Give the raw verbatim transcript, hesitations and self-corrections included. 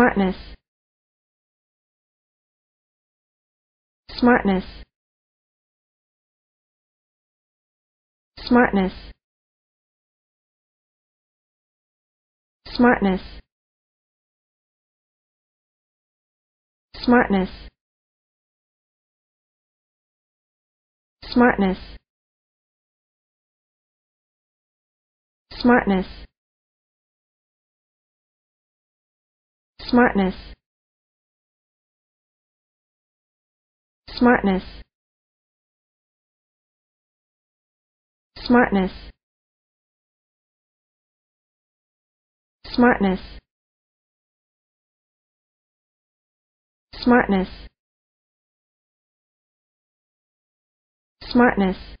smartness, smartness, smartness, smartness, smartness, smartness, smartness, smartness, smartness, smartness, smartness, smartness, smartness,